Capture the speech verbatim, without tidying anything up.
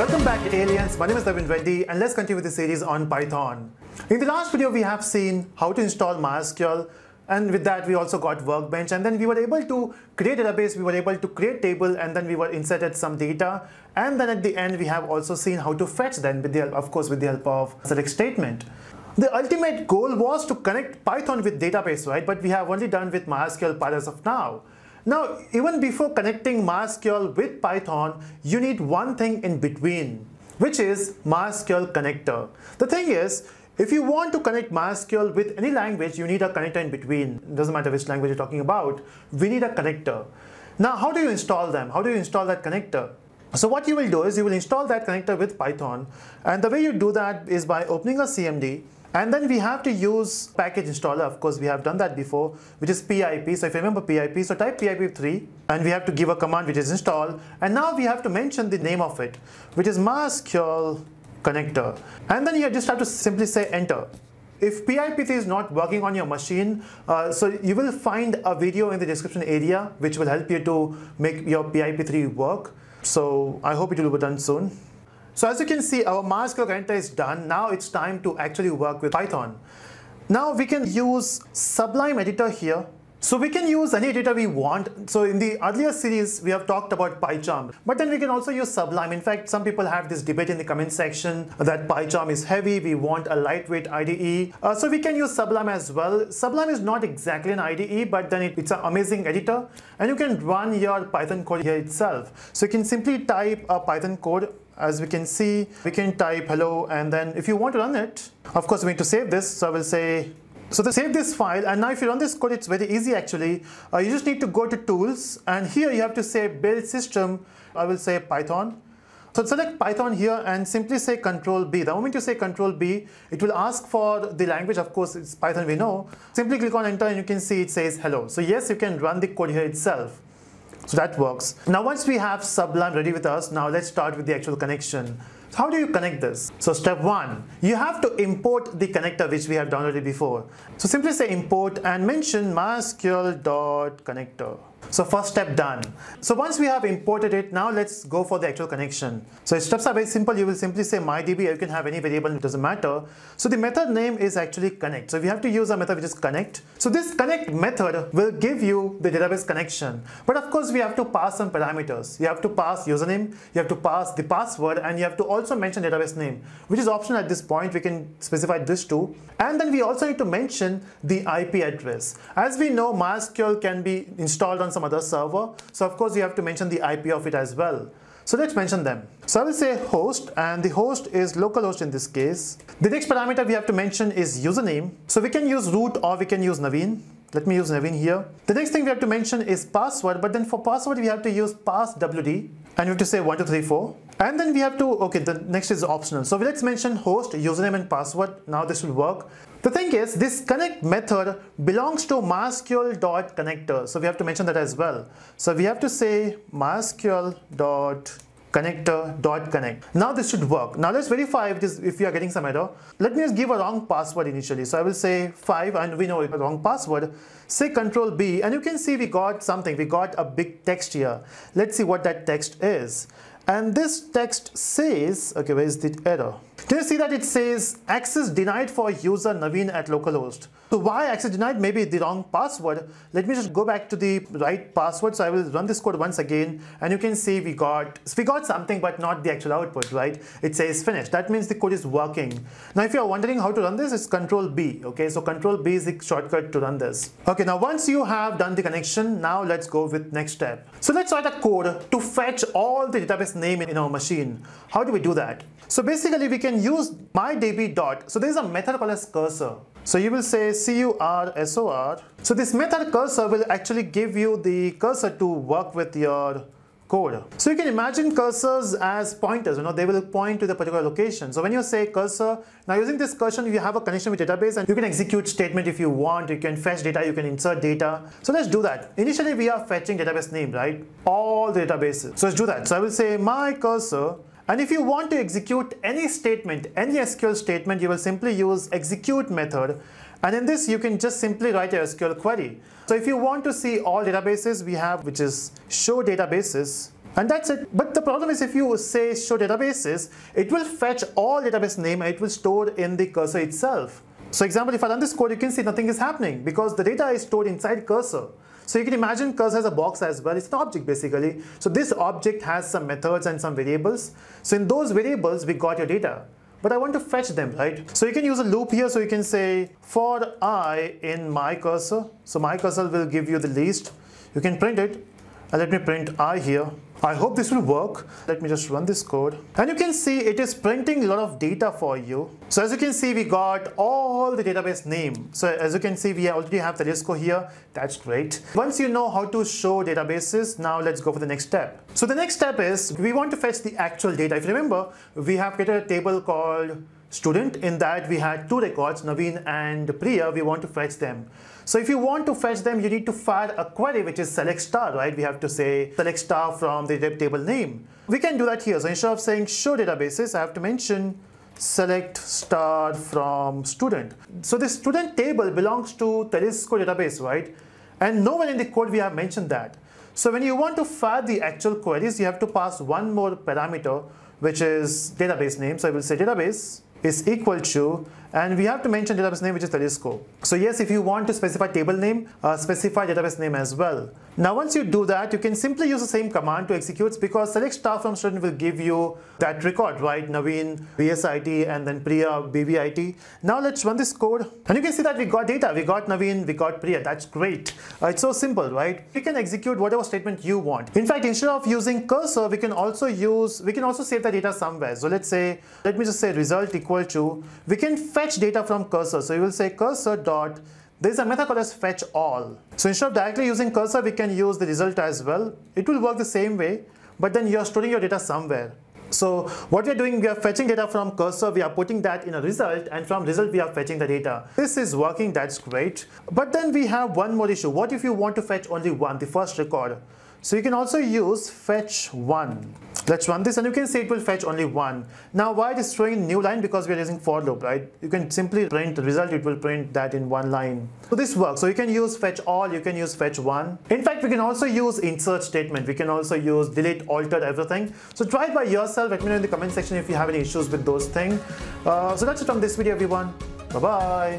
Welcome back, aliens. My name is Davind Wendy, and let's continue with the series on Python. In the last video, we have seen how to install MySQL, and with that, we also got Workbench, and then we were able to create a database, we were able to create table, and then we were inserted some data, and then at the end, we have also seen how to fetch them, with the help, of course, with the help of select statement. The ultimate goal was to connect Python with database, right? But we have only done with MySQL as of now. Now, even before connecting MySQL with Python, you need one thing in between, which is MySQL connector. The thing is, if you want to connect MySQL with any language, you need a connector in between. It doesn't matter which language you're talking about. We need a connector. Now, how do you install them? How do you install that connector? So what you will do is you will install that connector with Python. And the way you do that is by opening a C M D. And then we have to use package installer. Of course, we have done that before, which is P I P. So if you remember P I P, so type P I P three, and we have to give a command which is install. And now we have to mention the name of it, which is MySQL connector. And then you just have to simply say enter. If P I P three is not working on your machine, uh, so you will find a video in the description area, which will help you to make your P I P three work. So I hope it will be done soon. So as you can see, our MySQL connector is done. Now it's time to actually work with Python. Now we can use Sublime editor here. So we can use any editor we want. So in the earlier series, we have talked about PyCharm, but then we can also use Sublime. In fact, some people have this debate in the comment section that PyCharm is heavy, we want a lightweight I D E. Uh, so we can use Sublime as well. Sublime is not exactly an I D E, but then it, it's an amazing editor, and you can run your Python code here itself. So you can simply type a Python code. As we can see, we can type hello, and then if you want to run it, of course we need to save this. So I will say, so to save this file, and now if you run this code, it's very easy actually. Uh, you just need to go to tools, and here you have to say build system. I will say Python. So select Python here and simply say control B. The moment you say control B, it will ask for the language. Of course, it's Python, we know. Simply click on enter, and you can see it says hello. So yes, you can run the code here itself. So that works. Now once we have Sublime ready with us, now let's start with the actual connection. So how do you connect this? So step one, you have to import the connector which we have downloaded before. So simply say import and mention MySQL.connector. So first step done. So once we have imported it, now let's go for the actual connection. So steps are very simple. You will simply say my D B, or you can have any variable, it doesn't matter. So the method name is actually connect. So we have to use a method which is connect. So this connect method will give you the database connection. But of course, we have to pass some parameters. You have to pass username, you have to pass the password, and you have to also mention database name, which is optional at this point. We can specify this too. And then we also need to mention the I P address. As we know, MySQL can be installed on some other server, so of course you have to mention the I P of it as well. So let's mention them. So I will say host, and the host is localhost in this case. The next parameter we have to mention is username. So we can use root, or we can use Navin. Let me use Navin here. The next thing we have to mention is password, but then for password we have to use passwd, and we have to say one two three four. And then we have to, okay, the next is optional. So let's mention host, username, and password. Now this will work. The thing is, this connect method belongs to MySQL.connector. So we have to mention that as well. So we have to say MySQL.connector.connect. Now this should work. Now let's verify if, this, if we are getting some error. Let me just give a wrong password initially. So I will say five, and we know it's a wrong password. Say control B, and you can see we got something. We got a big text here. Let's see what that text is. And this text says, okay, where is the error? Can you see that it says access denied for user Navin at localhost? So why access denied? Maybe the wrong password. Let me just go back to the right password. So I will run this code once again, and you can see we got, we got something, but not the actual output, right? It says finished. That means the code is working. Now, if you are wondering how to run this, it's control B. Okay, so control B is the shortcut to run this. Okay, now once you have done the connection, now let's go with next step. So let's write a code to fetch all the database name in our machine. How do we do that? So basically we can use my D B dot. So there is a method called as cursor. So you will say cursor. So this method cursor will actually give you the cursor to work with your code. So you can imagine cursors as pointers, you know, they will point to the particular location. So when you say cursor, now using this cursor, you have a connection with database, and you can execute statement if you want, you can fetch data, you can insert data. So let's do that. Initially, we are fetching database name, right? All the databases. So let's do that. So I will say my cursor. And if you want to execute any statement, any S Q L statement, you will simply use execute method. And in this, you can just simply write a S Q L query. So if you want to see all databases we have, which is show databases, And that's it. But the problem is, if you say show databases, it will fetch all database name and it will store in the cursor itself. So example, if I run this code, you can see nothing is happening because the data is stored inside cursor. So you can imagine cursor has a box as well. It's an object basically. So this object has some methods and some variables. So in those variables, we got your data. But I want to fetch them, right? So you can use a loop here. So you can say for I in my cursor. So my cursor will give you the list. You can print it. And let me print I here. I hope this will work. Let me just run this code. And you can see it is printing a lot of data for you. So as you can see, we got all the database name. So as you can see, we already have Telusko here. That's great. Once you know how to show databases, now let's go for the next step. So the next step is we want to fetch the actual data. If you remember, we have created a table called student. In that we had two records, Navin and Priya. We want to fetch them. So if you want to fetch them, you need to fire a query, which is select star, right? We have to say select star from the table name. We can do that here. So instead of saying show databases, I have to mention select star from student. So this student table belongs to Telusko database, right? And nowhere in the code we have mentioned that. So when you want to fire the actual queries, you have to pass one more parameter, which is database name. So I will say database is equal to, and we have to mention database name, which is Telusko. So yes, if you want to specify table name, uh, specify database name as well. Now once you do that, you can simply use the same command to execute, because select star from student will give you that record, right? Navin, V S I T, and then Priya, B V I T. Now let's run this code, and you can see that we got data. We got Navin, we got Priya. That's great. Uh, it's so simple, right? You can execute whatever statement you want. In fact, instead of using cursor, we can also use, we can also save the data somewhere. So let's say, let me just say result equal to, we can fetch data from cursor. So you will say cursor dot, there is a method called as fetch all. So instead of directly using cursor, we can use the result as well. It will work the same way, but then you're storing your data somewhere. So what we're doing, we are fetching data from cursor, we are putting that in a result, and from result we are fetching the data. This is working, that's great. But then we have one more issue. What if you want to fetch only one, the first record? So you can also use fetch one. Let's run this, and you can see it will fetch only one. Now why it is throwing new line? Because we are using for loop, right? You can simply print the result, it will print that in one line. So this works. So you can use fetch all, you can use fetch one. In fact, we can also use insert statement. We can also use delete, alter, everything. So try it by yourself. Let me know in the comment section if you have any issues with those things. Uh, so that's it from this video, everyone. Bye-bye.